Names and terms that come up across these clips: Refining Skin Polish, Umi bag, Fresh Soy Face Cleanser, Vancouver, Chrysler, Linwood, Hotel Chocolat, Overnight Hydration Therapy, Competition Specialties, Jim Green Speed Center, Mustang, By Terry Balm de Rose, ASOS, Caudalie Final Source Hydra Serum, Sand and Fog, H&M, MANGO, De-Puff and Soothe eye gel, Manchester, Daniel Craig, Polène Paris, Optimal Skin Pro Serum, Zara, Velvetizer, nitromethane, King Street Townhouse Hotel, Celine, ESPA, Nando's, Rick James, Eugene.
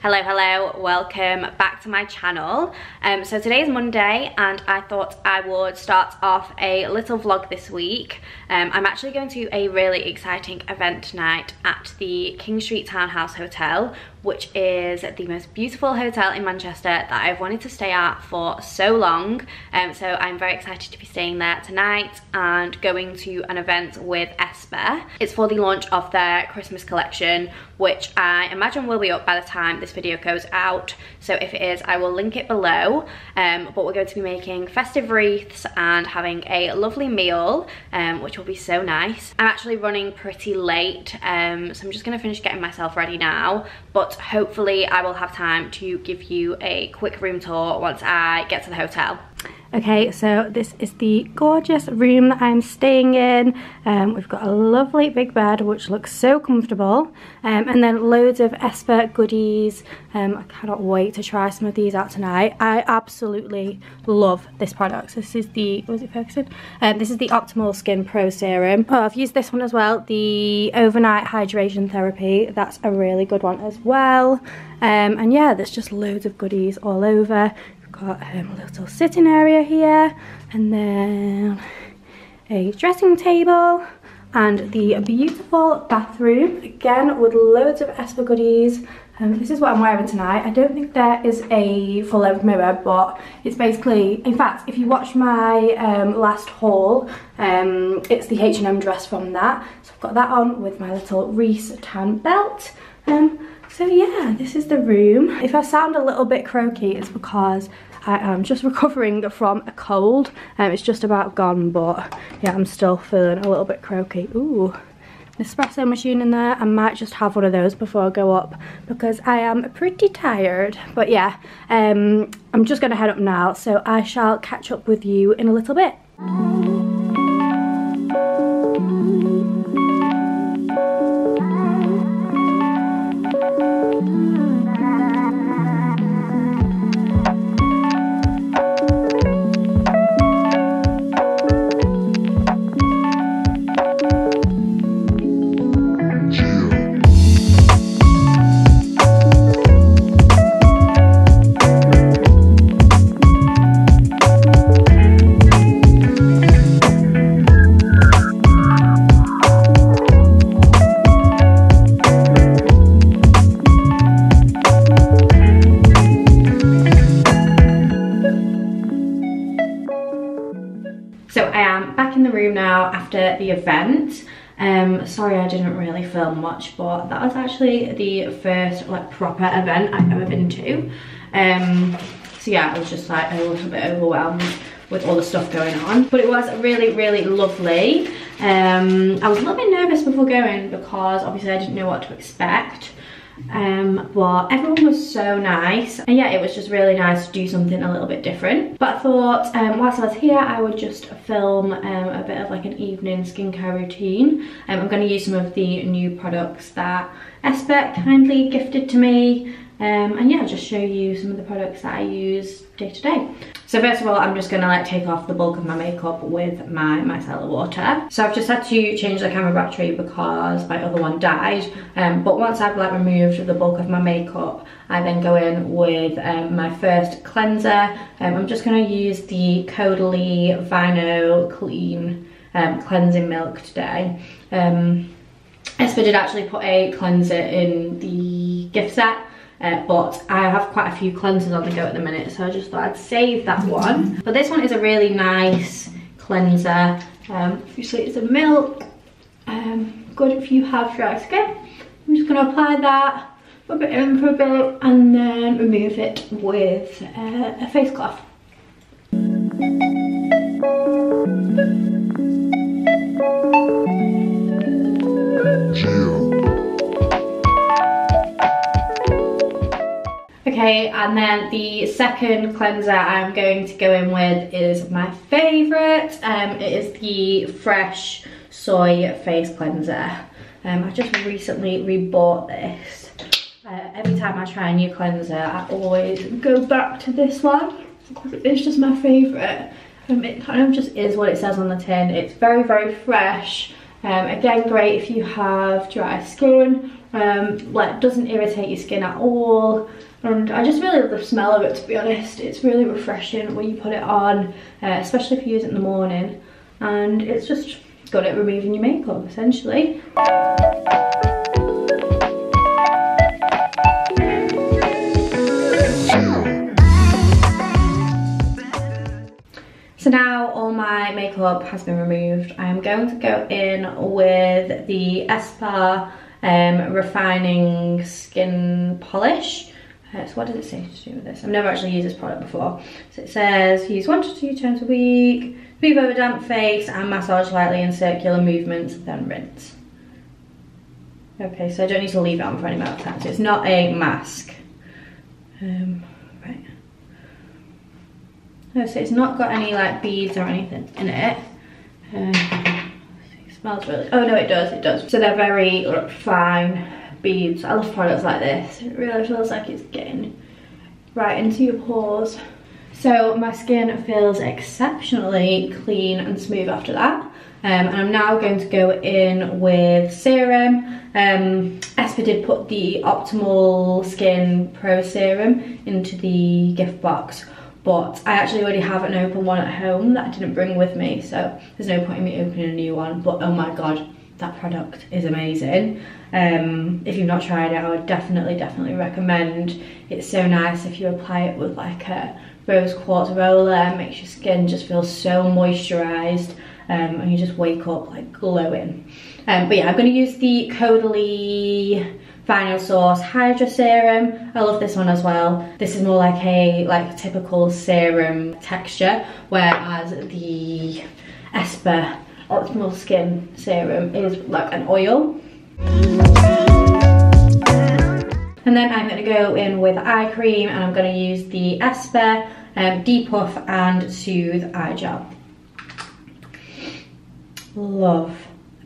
Hello, hello, welcome back to my channel. So today is Monday and I thought I would start off a little vlog this week. I'm actually going to a really exciting event tonight at the King Street Townhouse Hotel, which is the most beautiful hotel in Manchester that I've wanted to stay at for so long. So I'm very excited to be staying there tonight and going to an event with ESPA. It's for the launch of their Christmas collection, which I imagine will be up by the time this video goes out. So if it is, I will link it below. But we're going to be making festive wreaths and having a lovely meal, which will be so nice. I'm actually running pretty late, so I'm just gonna finish getting myself ready now. But hopefully I will have time to give you a quick room tour once I get to the hotel. Okay, so this is the gorgeous room that I'm staying in. We've got a lovely big bed which looks so comfortable, and then loads of ESPA goodies. I cannot wait to try some of these out tonight. I absolutely love this product. This is the, was it focusing? This is the Optimal Skin Pro Serum. Oh, I've used this one as well, the Overnight Hydration Therapy. That's a really good one as well. And yeah, there's just loads of goodies all over. Got a little sitting area here, and then a dressing table, and the beautiful bathroom, again with loads of ESPA goodies. This is what I'm wearing tonight. I don't think there is a full length mirror, but it's basically, in fact, if you watch my last haul, it's the H&M dress from that. So I've got that on with my little Reese tan belt. So yeah, this is the room. If I sound a little bit croaky, it's because I am just recovering from a cold. It's just about gone, but yeah, I'm still feeling a little bit croaky. Ooh, espresso machine in there. I might just have one of those before I go up because I am pretty tired. But yeah, I'm just gonna head up now, so I shall catch up with you in a little bit. After the event. Sorry I didn't really film much, but that was actually the first like proper event I've ever been to. So yeah, I was just like a little bit overwhelmed with all the stuff going on, but it was really, really lovely. I was a little bit nervous before going because obviously I didn't know what to expect. But everyone was so nice, and yeah, it was just really nice to do something a little bit different. But I thought whilst I was here I would just film a bit of like an evening skincare routine. I'm going to use some of the new products that ESPA kindly gifted to me, and yeah, I'll just show you some of the products that I use day to day. So first of all, I'm just going to like take off the bulk of my makeup with my micellar water. So I've just had to change the camera battery because my other one died. But once I've like removed the bulk of my makeup, I then go in with my first cleanser. I'm just going to use the Caudalie Final Clean Cleansing Milk today. ESPA did actually put a cleanser in the gift set. But I have quite a few cleansers on the go at the minute, so I just thought I'd save that one. But this one is a really nice cleanser. Obviously it's a milk, good if you have dry skin. I'm just going to apply that, rub it in for a bit, and then remove it with a face cloth. Okay, and then the second cleanser I'm going to go in with is my favourite. It is the Fresh Soy Face Cleanser. I just recently rebought this. Every time I try a new cleanser, I always go back to this one because it's just my favourite. It kind of just is what it says on the tin. It's very, very fresh. Again, great if you have dry skin. like doesn't irritate your skin at all, and I just really love the smell of it, to be honest. It's really refreshing when you put it on, especially if you use it in the morning, and it's just good at removing your makeup essentially. So now all my makeup has been removed. I am going to go in with the ESPA Refining Skin Polish. So what does it say to do with this? I've never actually used this product before. So it says use 1 to 2 times a week, move over damp face and massage lightly in circular movements, then rinse. Okay, so I don't need to leave it on for any amount of time. So it's not a mask. Right. No, so it's not got any like beads or anything in it. It smells really, oh no it does, it does. So they're very fine beads. I love products like this. It really feels like it's getting right into your pores. So my skin feels exceptionally clean and smooth after that. And I'm now going to go in with serum. ESPA did put the Optimal Skin Pro Serum into the gift box, but I actually already have an open one at home that I didn't bring with me, so there's no point in me opening a new one. But oh my god, that product is amazing. If you've not tried it, I would definitely recommend. It's so nice if you apply it with like a rose quartz roller. It makes your skin just feel so moisturized, and you just wake up like glowing. But yeah, I'm going to use the Caudalie Final Source Hydra Serum. I love this one as well. This is more like a typical serum texture, whereas the ESPA Optimal Skin Serum is like an oil. And then I'm going to go in with eye cream, and I'm going to use the ESPA De-Puff and Soothe Eye Gel. Love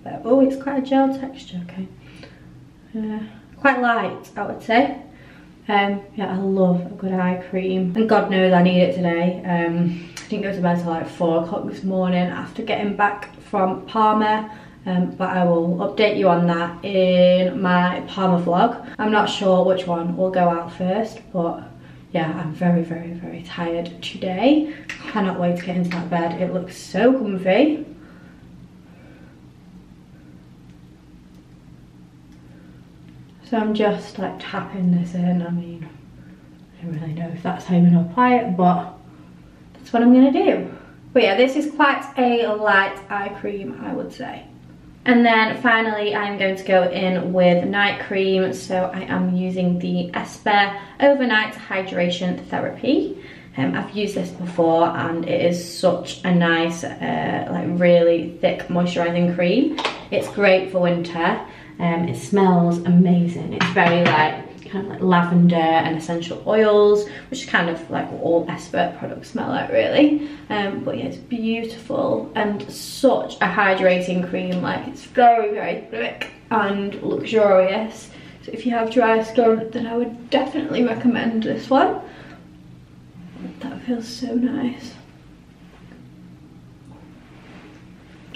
that. Oh, it's quite a gel texture, okay. Quite light, I would say. Yeah, I love a good eye cream, and god knows I need it today. I didn't go to bed till like 4 o'clock this morning after getting back from Palmer, but I will update you on that in my Palmer vlog. I'm not sure which one will go out first, but yeah, I'm very tired today. Cannot wait to get into that bed. It looks so comfy. So I'm just like tapping this in. I mean, I don't really know if that's how I'm going to apply it, but that's what I'm going to do. But yeah, this is quite a light eye cream, I would say. And then finally, I'm going to go in with night cream. So I am using the ESPA Overnight Hydration Therapy. I've used this before, and it is such a nice, like really thick moisturising cream. It's great for winter. It smells amazing. It's very like kind of like lavender and essential oils, which is kind of like what all ESPA products smell like really. But yeah, it's beautiful and such a hydrating cream. Like it's very thick and luxurious. So if you have dry skin, then I would definitely recommend this one. That feels so nice.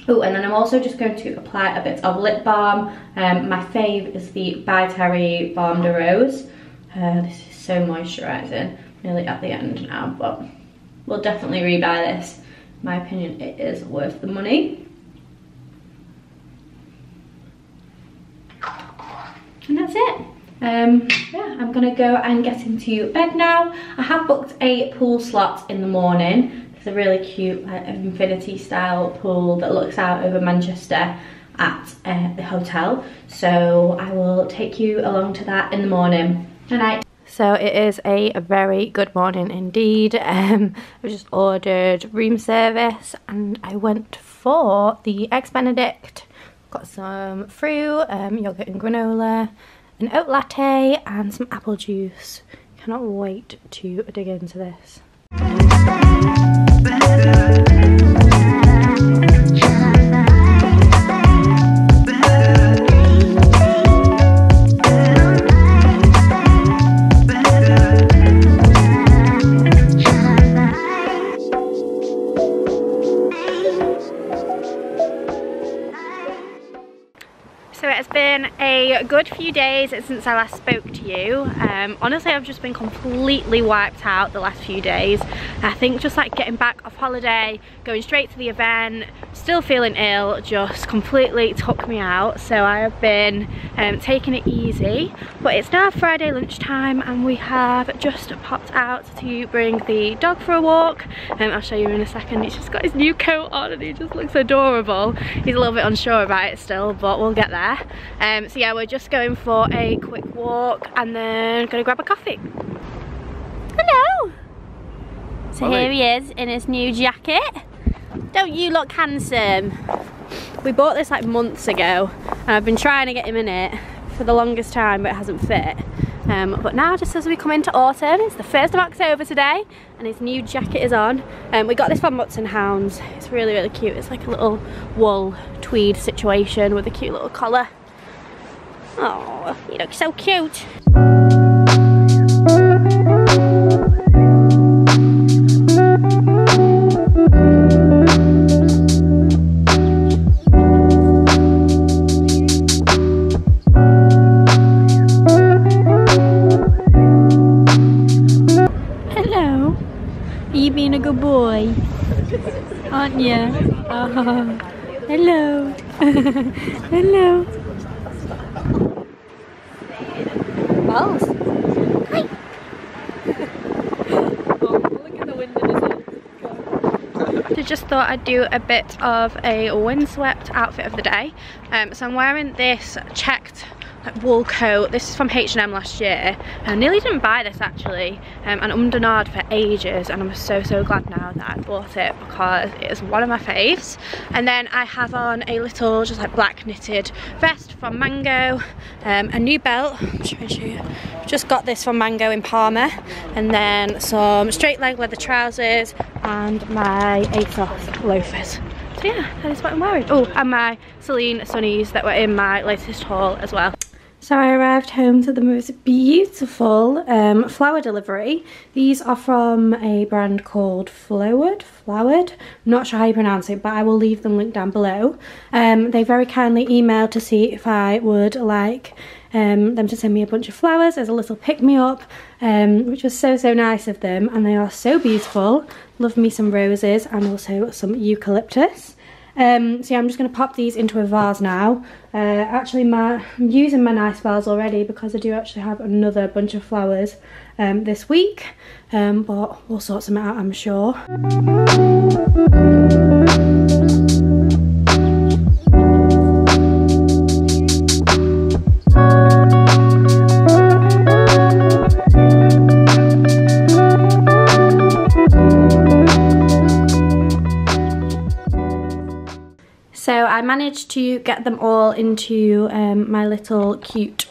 Oh, and then I'm also just going to apply a bit of lip balm. My fave is the By Terry Balm de Rose. This is so moisturising. Nearly at the end now, but we'll definitely rebuy this. In my opinion, it is worth the money. And that's it. Yeah, I'm going to go and get into bed now. I have booked a pool slot in the morning. A really cute infinity style pool that looks out over Manchester at the hotel, so I will take you along to that in the morning. Good night. So it is a very good morning indeed. I just ordered room service and I went for the Eggs Benedict. Got some fruit, yogurt and granola, an oat latte and some apple juice. Cannot wait to dig into this. So it has been a good few days since I last spoke to you. Honestly, I've just been completely wiped out the last few days. I think just like getting back off holiday, going straight to the event, still feeling ill, just completely took me out. So I have been taking it easy, but it's now Friday lunchtime and we have just popped out to bring the dog for a walk. I'll show you in a second. He's just got his new coat on and he just looks adorable. He's a little bit unsure about it still, but we'll get there. So yeah, we're just going for a quick walk and then gonna grab a coffee. Hello! So here he is in his new jacket. Don't you look handsome? We bought this like months ago and I've been trying to get him in it for the longest time, but it hasn't fit. But now, just as we come into autumn, it's the 1st of October today and his new jacket is on. We got this from Mutts and Hounds. It's really, really cute. It's like a little wool tweed situation with a cute little collar. Oh, you look so cute. Hello. Are you being a good boy? Aren't you? Oh. Hello. Hello. Balls. Hi. Look at the wind in his eyes. So just thought I'd do a bit of a windswept outfit of the day. So I'm wearing this checked wool coat. This is from H&M last year. I nearly didn't buy this actually, and Umdenard for ages, and I'm so glad now that I bought it because it is one of my faves. And then I have on a little just like black knitted vest from MANGO, a new belt. I'm trying to show you. Just got this from MANGO in Parma, and then some straight leg leather trousers and my ASOS loafers. So yeah, that is what I'm wearing. Oh, and my Celine sunnies that were in my latest haul as well. So I arrived home to the most beautiful flower delivery. These are from a brand called Floward. I'm not sure how you pronounce it, but I will leave them linked down below. They very kindly emailed to see if I would like them to send me a bunch of flowers as a little pick-me-up, which was so nice of them, and they are so beautiful. Love me some roses and also some eucalyptus. So yeah, I'm just going to pop these into a vase now. Actually, I'm using my nice vase already because I do actually have another bunch of flowers this week, but we'll sort some out, I'm sure. I managed to get them all into my little cute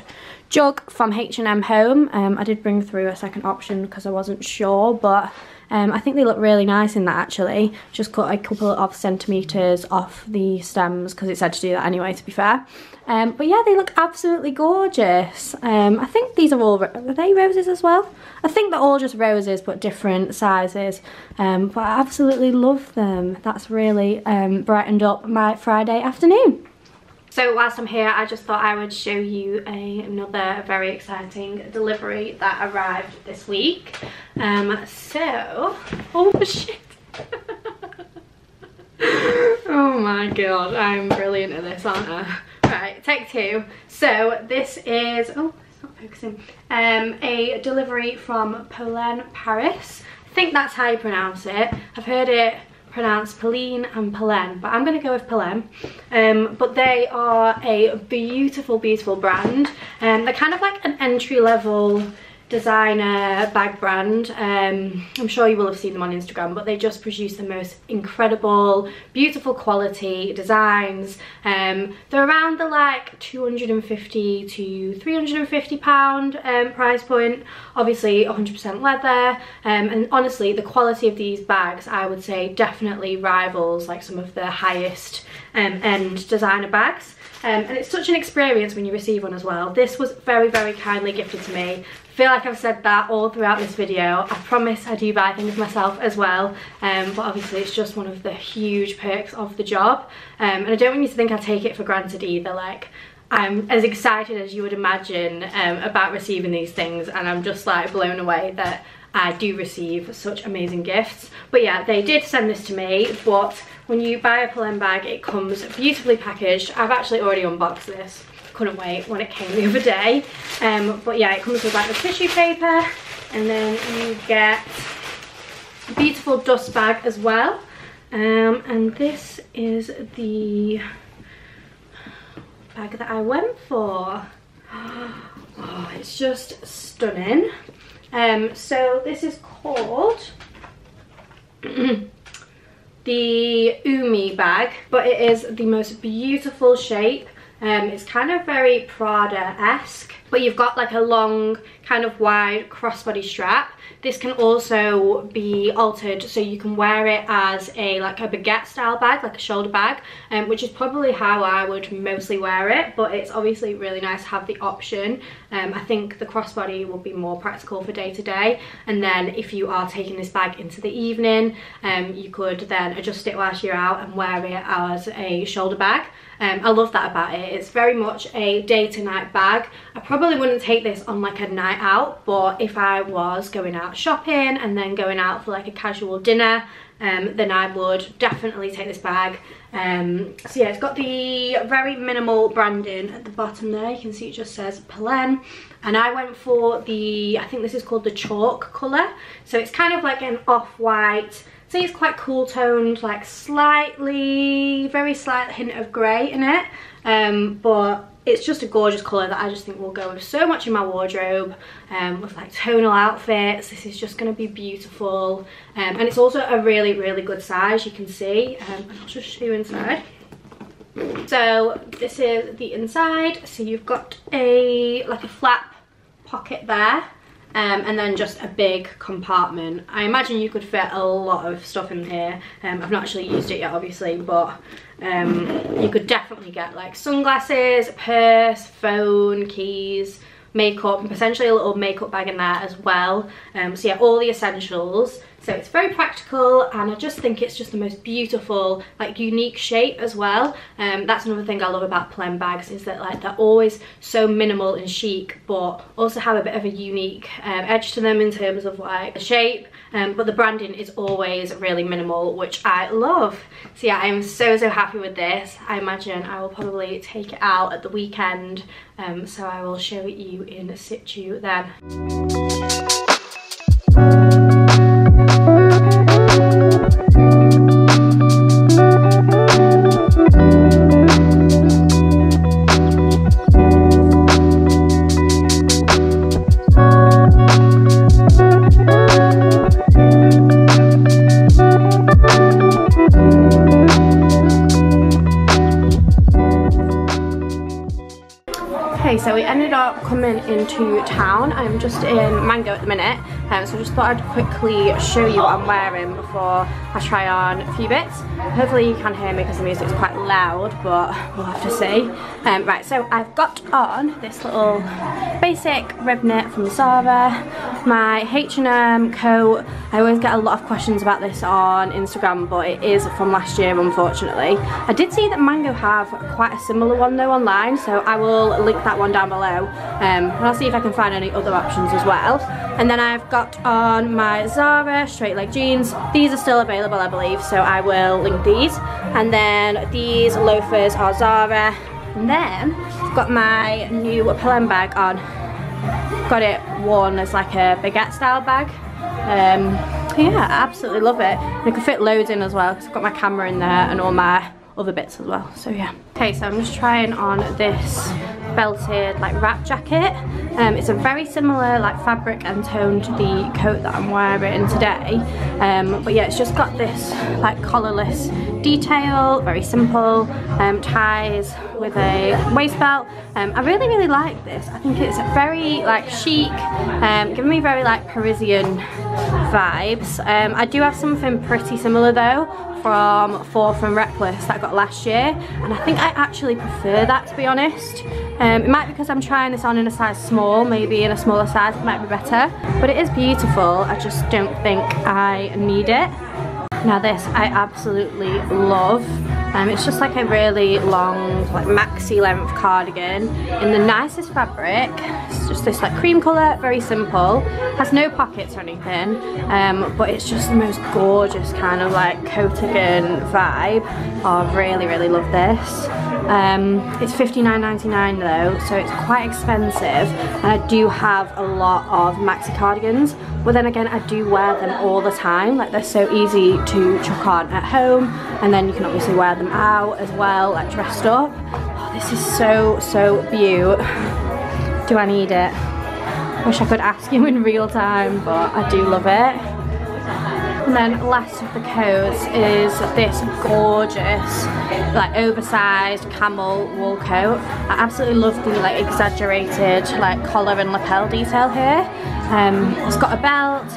jug from H&M Home. I did bring through a second option because I wasn't sure, but I think they look really nice in that actually. Just cut a couple of centimetres off the stems because it said to do that anyway, to be fair. But yeah, they look absolutely gorgeous. I think these are all, are they roses as well? I think they're all just roses but different sizes. But I absolutely love them. That's really brightened up my Friday afternoon. So whilst I'm here, I just thought I would show you another very exciting delivery that arrived this week. Oh shit. Oh my god, I'm brilliant at this, aren't I? Right, take two. So this is, oh, it's not focusing. A delivery from Polène Paris. I think that's how you pronounce it. I've heard it pronounced Polène and Polène, but I'm going to go with Polène. But they are a beautiful brand, and they're kind of like an entry-level designer bag brand. I'm sure you will have seen them on Instagram, but they just produce the most incredible, beautiful quality designs. They're around the like 250 to £350 price point, obviously 100% leather, and honestly the quality of these bags I would say definitely rivals like some of the highest end designer bags. And it's such an experience when you receive one as well. This was very kindly gifted to me. I feel like I've said that all throughout this video. I promise I do buy things myself as well, but obviously it's just one of the huge perks of the job, and I don't want you to think I take it for granted either. Like, I'm as excited as you would imagine about receiving these things, and I'm just like blown away that I do receive such amazing gifts. But yeah, they did send this to me, but when you buy a Polène bag, it comes beautifully packaged. I've actually already unboxed this. Couldn't wait when it came the other day. But yeah, it comes with like the tissue paper, and then you get a beautiful dust bag as well. And this is the bag that I went for. Oh, it's just stunning. So this is called the Umi bag, but it is the most beautiful shape. It's kind of very Prada-esque, but you've got like a long kind of wide crossbody strap. This can also be altered so you can wear it as a like a baguette style bag, like a shoulder bag, which is probably how I would mostly wear it, but it's obviously really nice to have the option. I think the crossbody will be more practical for day to day, and then if you are taking this bag into the evening, you could then adjust it whilst you're out and wear it as a shoulder bag. I love that about it. It's very much a day to night bag. I probably wouldn't take this on like a night out, but if I was going out shopping and then going out for like a casual dinner, then I would definitely take this bag. So yeah, it's got the very minimal branding at the bottom there. You can see it just says Polène, and I went for the, I think this is called the chalk colour. So it's kind of like an off-white, so it's quite cool toned, like slightly, very slight hint of grey in it, but it's just a gorgeous colour that I just think will go with so much in my wardrobe, with like tonal outfits. This is just going to be beautiful, and it's also a really good size. You can see, and I'll just show you inside. So this is the inside, so you've got a like a flap pocket there. And then just a big compartment. I imagine you could fit a lot of stuff in here. I've not actually used it yet, obviously, but you could definitely get like sunglasses, purse, phone, keys, makeup, and potentially a little makeup bag in there as well. So yeah, all the essentials. So it's very practical, and I just think it's just the most beautiful, like unique shape as well. That's another thing I love about Polène bags, is that like they're always so minimal and chic, but also have a bit of a unique edge to them in terms of like the shape. But the branding is always really minimal, which I love. So yeah, I'm so happy with this. I imagine I will probably take it out at the weekend. So I will show it you in situ then. Coming into town. I'm just in Mango at the minute, so I just thought I'd quickly show you what I'm wearing before I try on a few bits. Hopefully you can hear me because the music's quite loud, but we'll have to see. Right, so I've got on this little basic rib knit from Zara, my H&M coat. I always get a lot of questions about this on Instagram, but it is from last year, unfortunately. I did see that Mango have quite a similar one though online, so I will link that one down below. And I'll see if I can find any other options as well. And then I've got on my Zara straight leg jeans. These are still available, I believe, so I will link these. And then these loafers are Zara. And then I've got my new Polène bag on. Got it worn as like a baguette style bag. Yeah, I absolutely love it. And I can fit loads in as well, because I've got my camera in there and all my other bits as well, so yeah. Okay, so I'm just trying on this belted like wrap jacket. It's a very similar like fabric and tone to the coat that I'm wearing today, but yeah, it's just got this like collarless detail, very simple, ties with a waist belt. I really like this. I think it's very like chic, giving me very like Parisian vibes. I do have something pretty similar though from Fall From Reckless that I got last year, and I think I actually prefer that, to be honest. It might be because I'm trying this on in a size small. Maybe in a smaller size it might be better, but it is beautiful. I just don't think I need it. Now this I absolutely love. It's just like a really long, like maxi length cardigan in the nicest fabric. It's just this like cream colour, very simple. Has no pockets or anything, but it's just the most gorgeous kind of like coatigan vibe. Oh, I really, really love this. It's $59.99 though, so it's quite expensive, and I do have a lot of maxi cardigans, but then again I do wear them all the time. Like, they're so easy to chuck on at home, and then you can obviously wear them out as well, like dressed up. Oh, this is so beautiful. Do I need it? Wish I could ask you in real time, but I do love it. And then last of the coats is this gorgeous, like oversized camel wool coat. I absolutely love the like exaggerated like collar and lapel detail here. It's got a belt.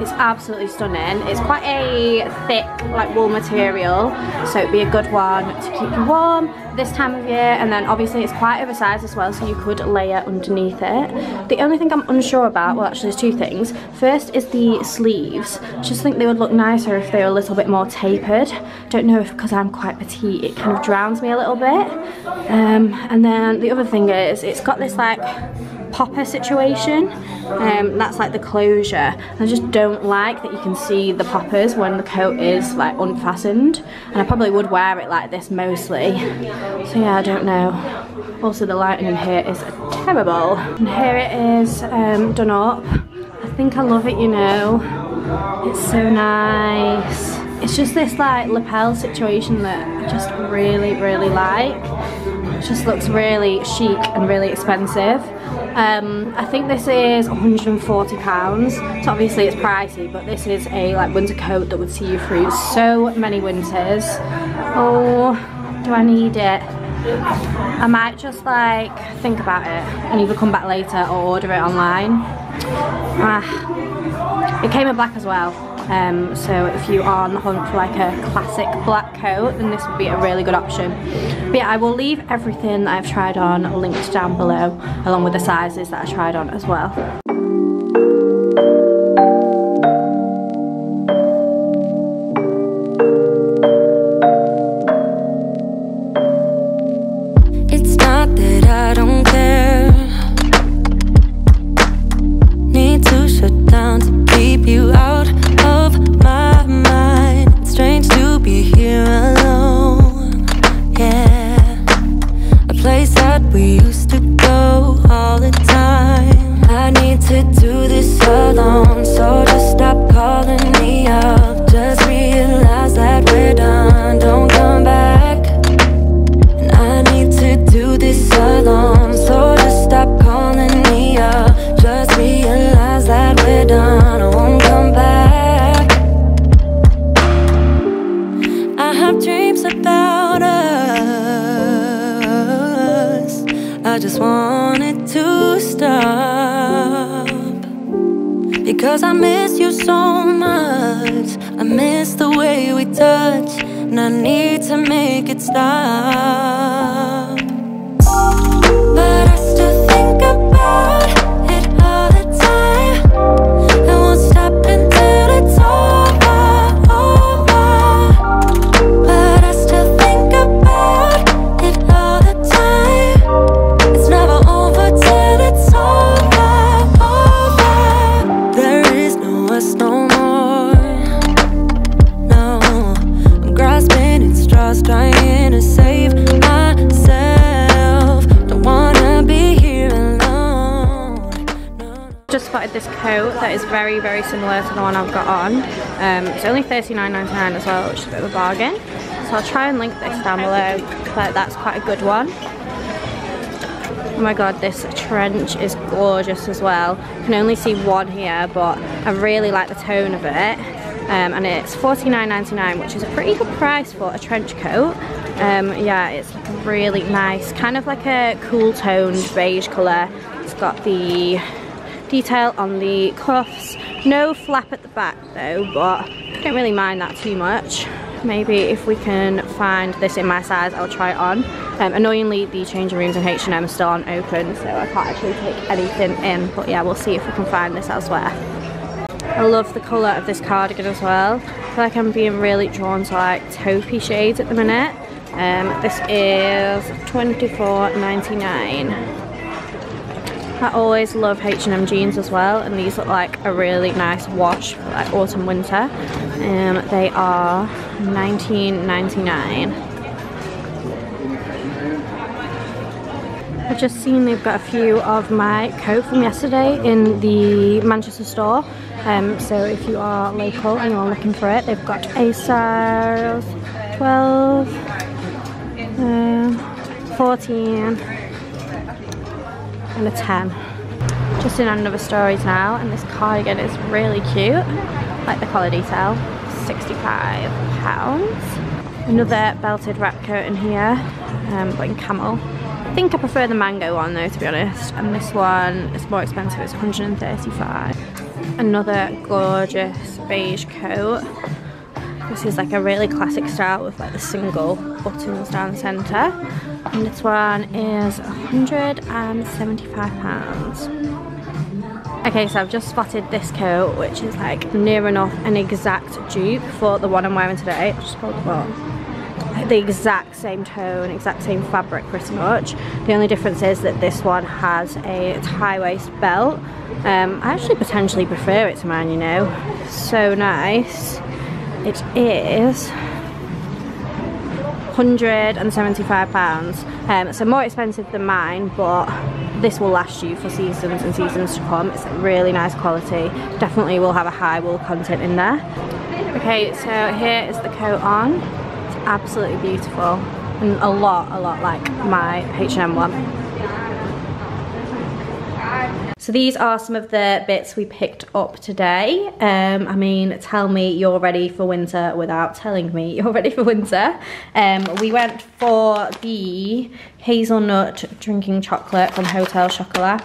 It's absolutely stunning. It's quite a thick like wool material, so it'd be a good one to keep you warm this time of year. And then obviously it's quite oversized as well, so you could layer underneath it. The only thing I'm unsure about, well actually there's two things. First is the sleeves. I just think they would look nicer if they were a little bit more tapered. Don't know if because I'm quite petite it kind of drowns me a little bit. And then the other thing is it's got this like popper situation, that's like the closure. I just don't like that you can see the poppers when the coat is like unfastened, and I probably would wear it like this mostly, so yeah, I don't know. Also the lighting in here is terrible, and here it is done up. I think I love it, you know. It's so nice. It's just this like lapel situation that I just really like. It just looks really chic and really expensive. I think this is £140, so obviously it's pricey, but this is a like winter coat that would see you through so many winters. Oh, do I need it? I might just like think about it and either come back later or order it online. It came in black as well, so if you are on the hunt for like a classic black coat, then this would be a really good option. But yeah, I will leave everything that I've tried on linked down below, along with the sizes that I tried on as well. It's not that I don't care. Need to shut down to keep you out of my mind. It's strange to be here alone. Yeah, a place that we used to go all the time. I need to do this alone, so just stop calling me up. Just realize that we're done, don't come back. And I need to do this alone, so just stop calling me up. Just realize that we're done, I won't come back. I just wanted to stop, because I miss you so much. I miss the way we touch, and I need to make it stop. But I still think about it all the time. I won't stop until it's over. But I still think about it all the time. Trying to save myself. Don't wanna be here alone. Just spotted this coat that is very similar to the one I've got on. It's only $39.99 as well, which is a bit of a bargain. So I'll try and link this down below. But that's quite a good one. Oh my god, this trench is gorgeous as well. You can only see one here, but I really like the tone of it. And it's $49.99, which is a pretty good price for a trench coat. Yeah, it's really nice, kind of like a cool toned beige colour. It's got the detail on the cuffs, no flap at the back though, but I don't really mind that too much. Maybe if we can find this in my size, I'll try it on. Annoyingly, the changing rooms in H&M are still aren't open, so I can't actually take anything in, but yeah, we'll see if we can find this elsewhere. I love the colour of this cardigan as well. I feel like I'm being really drawn to like taupey shades at the minute. This is $24.99. I always love H&M jeans as well, and these look like a really nice wash for like autumn winter. They are $19.99. I've just seen they've got a few of my coat from yesterday in the Manchester store. So if you are local and you're looking for it, they've got a size 12, 14. And a 10. Just in another Stories now, and this cardigan is really cute. Like the colour detail, £65. Another belted wrap coat in here, but in camel. I think I prefer the Mango one though, to be honest. And this one is more expensive, it's £135. Another gorgeous beige coat. This is like a really classic style with like the single buttons down the centre. And this one is £175. Okay, so I've just spotted this coat, which is like near enough an exact dupe for the one I'm wearing today. I've just got the one. Like the exact same tone, exact same fabric pretty much. The only difference is that this one has a high waist belt. I actually potentially prefer it to mine, you know. So nice. It is £175, so more expensive than mine, but this will last you for seasons and seasons to come. It's really nice quality, definitely will have a high wool content in there. Okay, so here is the coat on. It's absolutely beautiful and a lot like my H&M one. So these are some of the bits we picked up today. I mean, tell me you're ready for winter without telling me you're ready for winter. We went for the hazelnut drinking chocolate from Hotel Chocolat.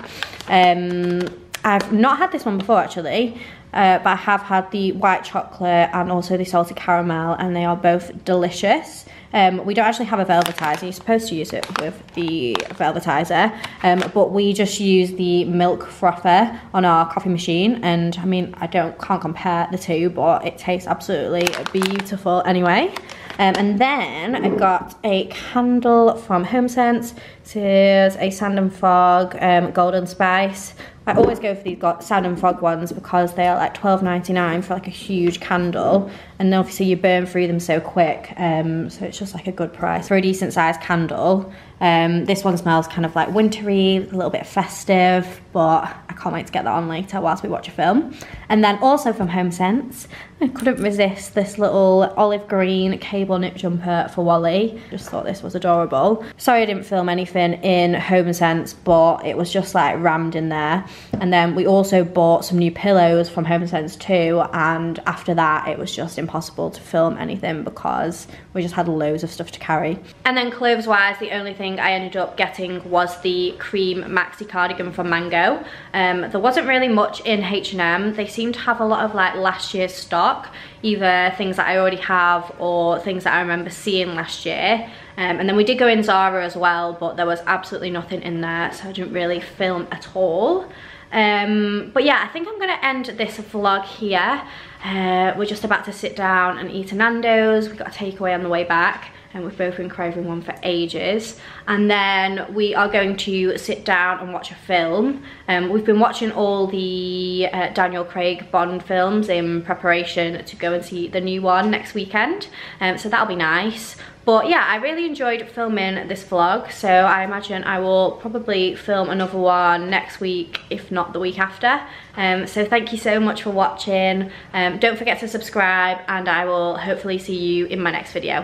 I've not had this one before actually, but I have had the white chocolate and also the salted caramel, and they are both delicious. We don't actually have a velvetizer, you're supposed to use it with the velvetizer, but we just use the milk frother on our coffee machine, and I mean, I can't compare the two, but it tastes absolutely beautiful anyway. And then I got a candle from HomeSense. This is a Sand and Fog Golden Spice. I always go for these Sand and Fog ones because they are like $12.99 for like a huge candle, and obviously you burn through them so quick, so it's just like a good price for a decent sized candle. This one smells kind of like wintry, a little bit festive, but I can't wait to get that on later whilst we watch a film. And then also from HomeSense, I couldn't resist this little olive green cable knit jumper for Wally. Just thought this was adorable. Sorry I didn't film anything in HomeSense, but it was just like rammed in there. And then we also bought some new pillows from HomeSense too, and after that it was just impossible to film anything because we just had loads of stuff to carry. And then clothes wise, the only thing I ended up getting was the cream maxi cardigan from Mango. There wasn't really much in H&M. They seem to have a lot of like last year's stock, either things that I already have or things that I remember seeing last year. And then we did go in Zara as well, but there was absolutely nothing in there, so I didn't really film at all. But yeah, I think I'm gonna end this vlog here. We're just about to sit down and eat a Nando's. We got a takeaway on the way back, and we've both been craving one for ages. And then we are going to sit down and watch a film. We've been watching all the Daniel Craig Bond films in preparation to go and see the new one next weekend. So that'll be nice. But yeah, I really enjoyed filming this vlog, so I imagine I will probably film another one next week, if not the week after. So thank you so much for watching. Don't forget to subscribe, and I will hopefully see you in my next video.